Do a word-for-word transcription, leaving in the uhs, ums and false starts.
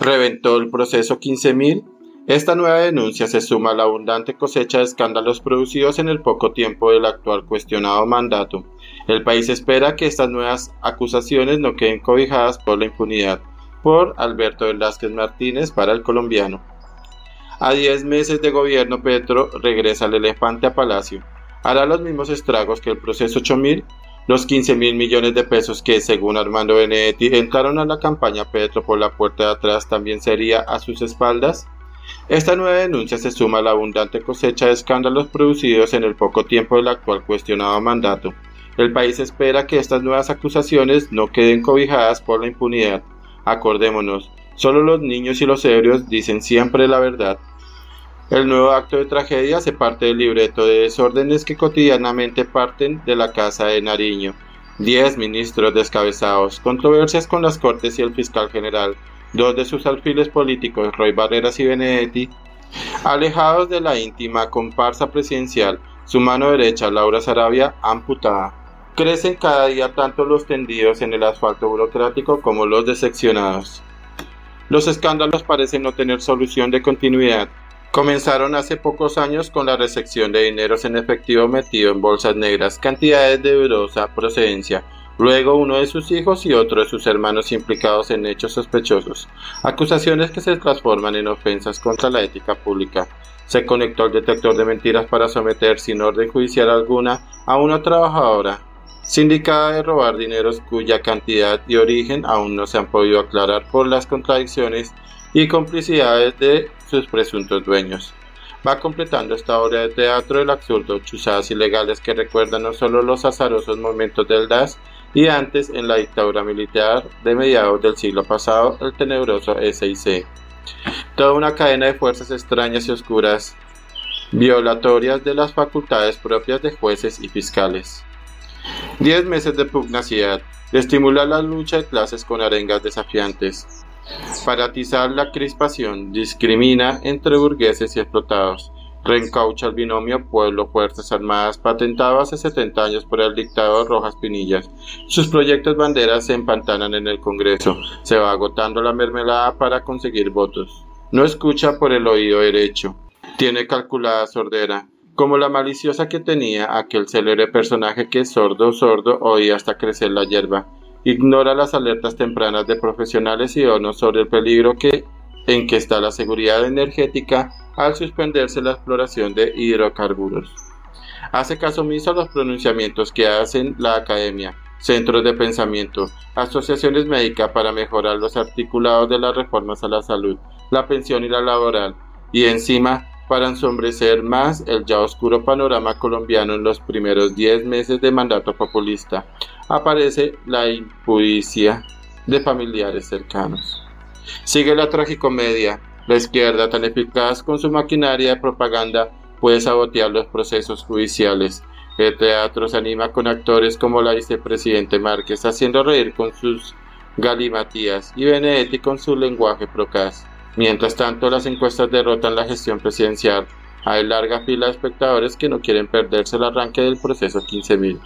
Reventó el proceso quince mil. Esta nueva denuncia se suma a la abundante cosecha de escándalos producidos en el poco tiempo del actual cuestionado mandato. El país espera que estas nuevas acusaciones no queden cobijadas por la impunidad. Por Alberto Velásquez Martínez para El Colombiano. A diez meses de gobierno, Petro regresa el elefante a Palacio. Hará los mismos estragos que el proceso ocho mil. Los quince mil millones de pesos que, según Armando Benedetti, entraron a la campaña Petro por la puerta de atrás también sería a sus espaldas. Esta nueva denuncia se suma a la abundante cosecha de escándalos producidos en el poco tiempo del actual cuestionado mandato. El país espera que estas nuevas acusaciones no queden cobijadas por la impunidad. Acordémonos, solo los niños y los ebrios dicen siempre la verdad. El nuevo acto de tragedia hace parte del libreto de desórdenes que cotidianamente parten de la Casa de Nariño. Diez ministros descabezados, controversias con las Cortes y el fiscal general. Dos de sus alfiles políticos, Roy Barreras y Benedetti, alejados de la íntima comparsa presidencial, su mano derecha, Laura Sarabia, amputada. Crecen cada día tanto los tendidos en el asfalto burocrático como los decepcionados. Los escándalos parecen no tener solución de continuidad. Comenzaron hace pocos años con la recepción de dineros en efectivo metido en bolsas negras, cantidades de dudosa procedencia. Luego uno de sus hijos y otro de sus hermanos implicados en hechos sospechosos, acusaciones que se transforman en ofensas contra la ética pública. Se conectó al detector de mentiras para someter sin orden judicial alguna a una trabajadora sindicada de robar dineros cuya cantidad y origen aún no se han podido aclarar por las contradicciones y complicidades de sus presuntos dueños. Va completando esta obra de teatro el absurdo, chuzadas ilegales que recuerdan no solo los azarosos momentos del D A S y antes en la dictadura militar de mediados del siglo pasado, el tenebroso S I C Toda una cadena de fuerzas extrañas y oscuras, violatorias de las facultades propias de jueces y fiscales. Diez meses de pugnacidad, de estimular la lucha de clases con arengas desafiantes. Para atizar la crispación, discrimina entre burgueses y explotados. Reencaucha el binomio Pueblo-Fuerzas Armadas, patentado hace setenta años por el dictador Rojas Pinilla. Sus proyectos banderas se empantanan en el Congreso. Se va agotando la mermelada para conseguir votos. No escucha por el oído derecho. Tiene calculada sordera, como la maliciosa que tenía aquel célebre personaje que sordo, sordo, oía hasta crecer la hierba. Ignora las alertas tempranas de profesionales y donos sobre el peligro que, en que está la seguridad energética al suspenderse la exploración de hidrocarburos. Hace caso omiso a los pronunciamientos que hacen la academia, centros de pensamiento, asociaciones médicas para mejorar los articulados de las reformas a la salud, la pensión y la laboral, y encima para ensombrecer más el ya oscuro panorama colombiano en los primeros diez meses de mandato populista. Aparece la impudicia de familiares cercanos. Sigue la tragicomedia. La izquierda, tan eficaz con su maquinaria de propaganda, puede sabotear los procesos judiciales. El teatro se anima con actores como la vicepresidente Márquez, haciendo reír con sus galimatías, y Benedetti con su lenguaje procaz. Mientras tanto, las encuestas derrotan la gestión presidencial. Hay larga fila de espectadores que no quieren perderse el arranque del proceso quince mil.